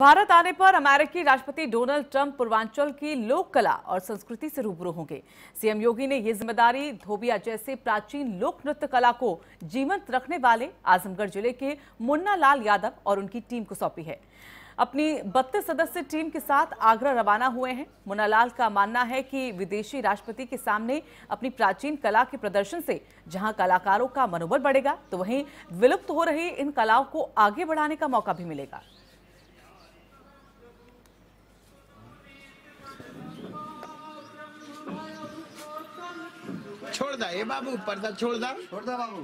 भारत आने पर अमेरिकी राष्ट्रपति डोनाल्ड ट्रंप पूर्वांचल की लोक कला और संस्कृति से रूबरू होंगे। सीएम योगी ने ये जिम्मेदारी धोबिया जैसे प्राचीन लोक नृत्य कला को जीवंत रखने वाले आजमगढ़ जिले के मुन्ना लाल यादव और उनकी टीम को सौंपी है। अपनी 32 सदस्यीय टीम के साथ आगरा रवाना हुए हैं। मुन्ना लाल का मानना है कि विदेशी राष्ट्रपति के सामने अपनी प्राचीन कला के प्रदर्शन से जहां कलाकारों का मनोबल बढ़ेगा, तो वहीं विलुप्त हो रही इन कलाओं को आगे बढ़ाने का मौका भी मिलेगा। छोड़ दा ये बाबू, पर्दा छोड़ दा बाबू।